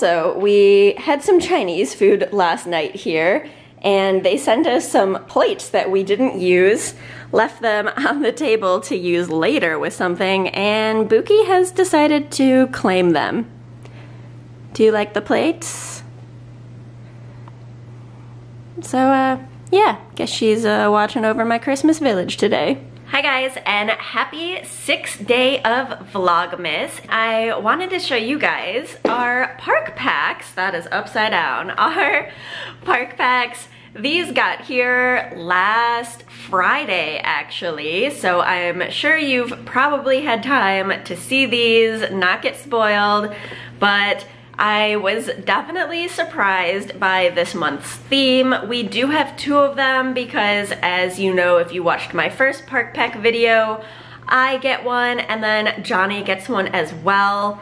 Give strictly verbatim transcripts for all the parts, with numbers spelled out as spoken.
So we had some Chinese food last night here, and they sent us some plates that we didn't use, left them on the table to use later with something, and Buki has decided to claim them. Do you like the plates? So, uh, yeah, guess she's uh, watching over my Christmas village today. Hi guys, and happy sixth day of Vlogmas. I wanted to show you guys our Park Packs. That is upside down. Our Park Packs. These got here last Friday, actually, so I'm sure you've probably had time to see these, not get spoiled, but I was definitely surprised by this month's theme. We do have two of them because, as you know, if you watched my first Park Pack video, I get one and then Johnny gets one as well.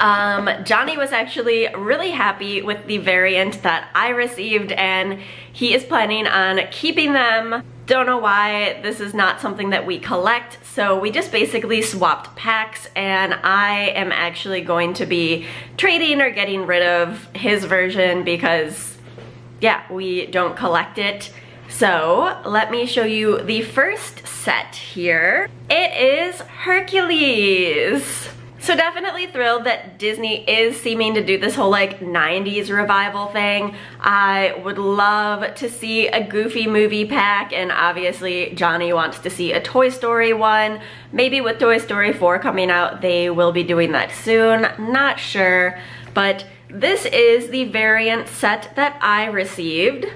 Um, Johnny was actually really happy with the variant that I received, and he is planning on keeping them. Don't know why, this is not something that we collect, so we just basically swapped packs, and I am actually going to be trading or getting rid of his version because, yeah, we don't collect it. So let me show you the first set here. It is Hercules. So definitely thrilled that Disney is seeming to do this whole like nineties revival thing. I would love to see a Goofy movie pack, and obviously Johnny wants to see a Toy Story one. Maybe with Toy Story four coming out, they will be doing that soon, not sure. But this is the variant set that I received.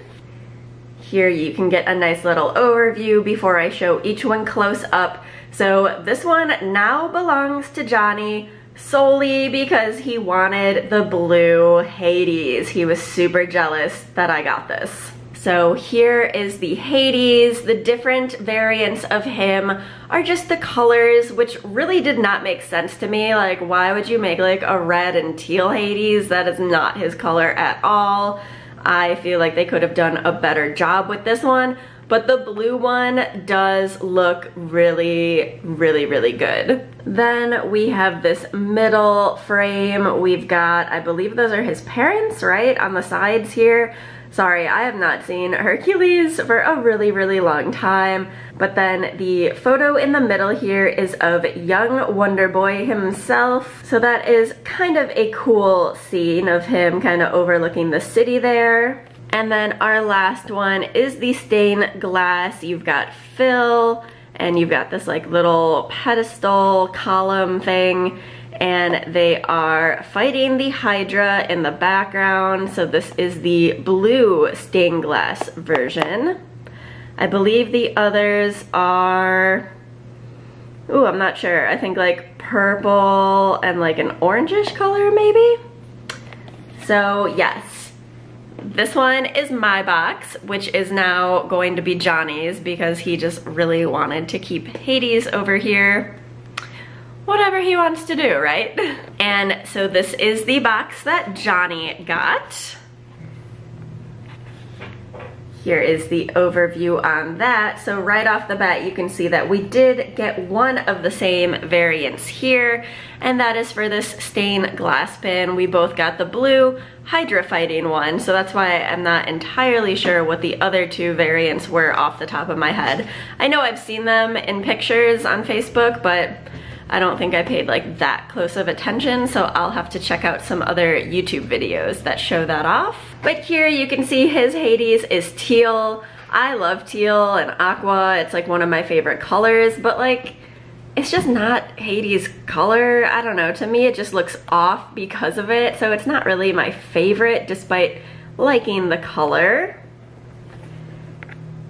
Here you can get a nice little overview before I show each one close up. So this one now belongs to Johnny solely because he wanted the blue Hades. He was super jealous that I got this. So here is the Hades. The different variants of him are just the colors, which really did not make sense to me. Like, why would you make like a red and teal Hades? That is not his color at all. I feel like they could have done a better job with this one, but the blue one does look really, really, really good. Then we have this middle frame. We've got, I believe those are his parents, right? On the sides here. Sorry, I have not seen Hercules for a really, really long time. But then the photo in the middle here is of young Wonder Boy himself. So that is kind of a cool scene of him kind of overlooking the city there. And then our last one is the stained glass. You've got Phil, and you've got this like little pedestal column thing, and they are fighting the Hydra in the background. So this is the blue stained glass version. I believe the others are, ooh, I'm not sure. I think like purple and like an orangish color maybe? So yes. This one is my box, which is now going to be Johnny's because he just really wanted to keep Hades over here. Whatever he wants to do, right? And so this is the box that Johnny got. Here is the overview on that. So right off the bat, you can see that we did get one of the same variants here, and that is for this stained glass pin. We both got the blue Hydra fighting one, so that's why I'm not entirely sure what the other two variants were off the top of my head. I know I've seen them in pictures on Facebook, but I don't think I paid like that close of attention, so I'll have to check out some other YouTube videos that show that off. But here you can see his Hades is teal. I love teal and aqua. It's like one of my favorite colors, but like, it's just not Hades' color. I don't know, to me it just looks off because of it, so it's not really my favorite despite liking the color.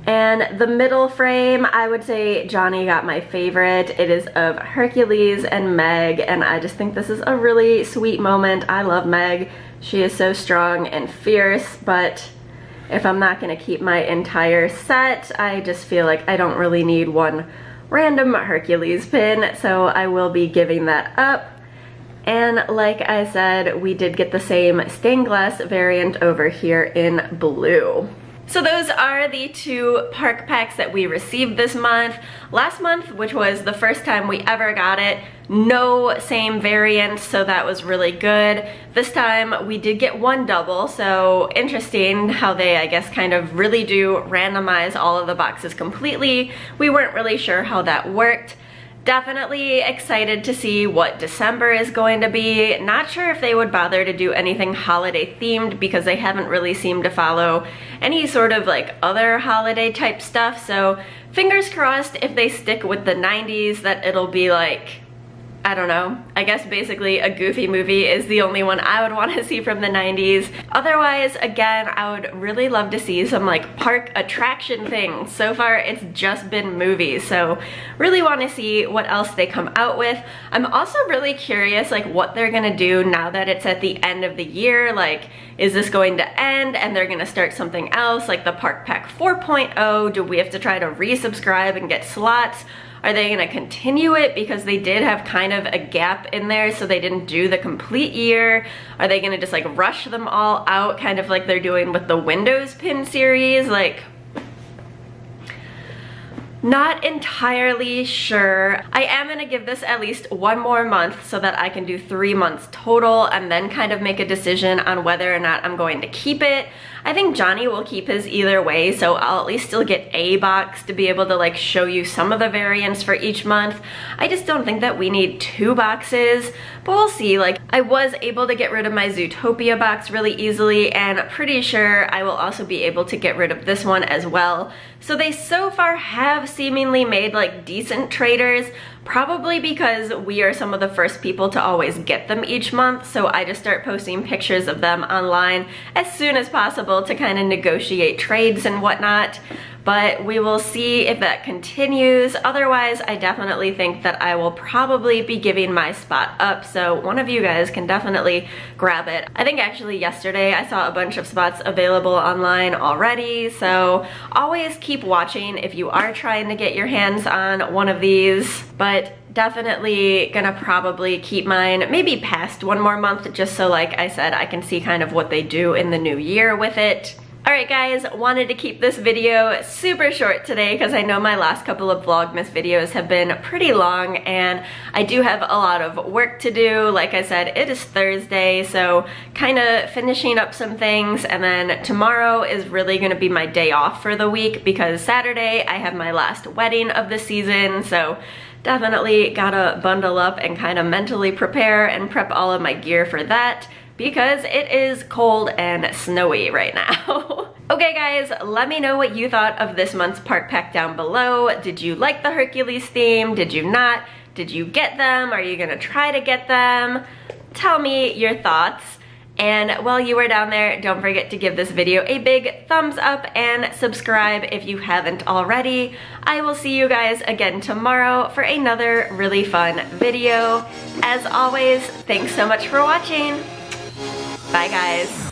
And the middle frame, I would say Johnny got my favorite. It is of Hercules and Meg, and I just think this is a really sweet moment. I love Meg. She is so strong and fierce, but if I'm not gonna keep my entire set, I just feel like I don't really need one random Hercules pin, so I will be giving that up. And like I said, we did get the same stained glass variant over here in blue. So those are the two Park Packs that we received this month. Last month, which was the first time we ever got it, no same variant, so that was really good. This time we did get one double, so interesting how they, I guess, kind of really do randomize all of the boxes completely. We weren't really sure how that worked. Definitely excited to see what December is going to be. Not sure if they would bother to do anything holiday themed because they haven't really seemed to follow any sort of like other holiday type stuff. So fingers crossed if they stick with the nineties that it'll be like, I don't know, I guess basically a Goofy movie is the only one I would want to see from the nineties. Otherwise, again, I would really love to see some like park attraction things. So far, it's just been movies, so really want to see what else they come out with. I'm also really curious like what they're gonna do now that it's at the end of the year. Like, is this going to end and they're gonna start something else like the Park Pack four point oh? Do we have to try to resubscribe and get slots? Are they gonna continue it because they did have kind of a gap in there so they didn't do the complete year? Are they gonna just like rush them all out kind of like they're doing with the Windows pin series? Like, not entirely sure. I am gonna give this at least one more month so that I can do three months total and then kind of make a decision on whether or not I'm going to keep it. I think Johnny will keep his either way, so I'll at least still get a box to be able to like show you some of the variants for each month. I just don't think that we need two boxes, but we'll see. Like, I was able to get rid of my Zootopia box really easily, and I'm pretty sure I will also be able to get rid of this one as well. So they so far have seemingly made like decent traders, probably because we are some of the first people to always get them each month, so I just start posting pictures of them online as soon as possible to kind of negotiate trades and whatnot. But we will see if that continues. Otherwise, I definitely think that I will probably be giving my spot up, so one of you guys can definitely grab it. I think actually yesterday I saw a bunch of spots available online already, so always keep watching if you are trying to get your hands on one of these. But definitely gonna probably keep mine maybe past one more month, just so, like I said, I can see kind of what they do in the new year with it. Alright guys, wanted to keep this video super short today because I know my last couple of Vlogmas videos have been pretty long and I do have a lot of work to do. Like I said, it is Thursday, so kind of finishing up some things, and then tomorrow is really going to be my day off for the week because Saturday I have my last wedding of the season, so definitely gotta bundle up and kind of mentally prepare and prep all of my gear for that, because it is cold and snowy right now. Okay guys, let me know what you thought of this month's Park Pack down below. Did you like the Hercules theme? Did you not? Did you get them? Are you gonna try to get them? Tell me your thoughts. And while you are down there, don't forget to give this video a big thumbs up and subscribe if you haven't already. I will see you guys again tomorrow for another really fun video. As always, thanks so much for watching. Bye guys.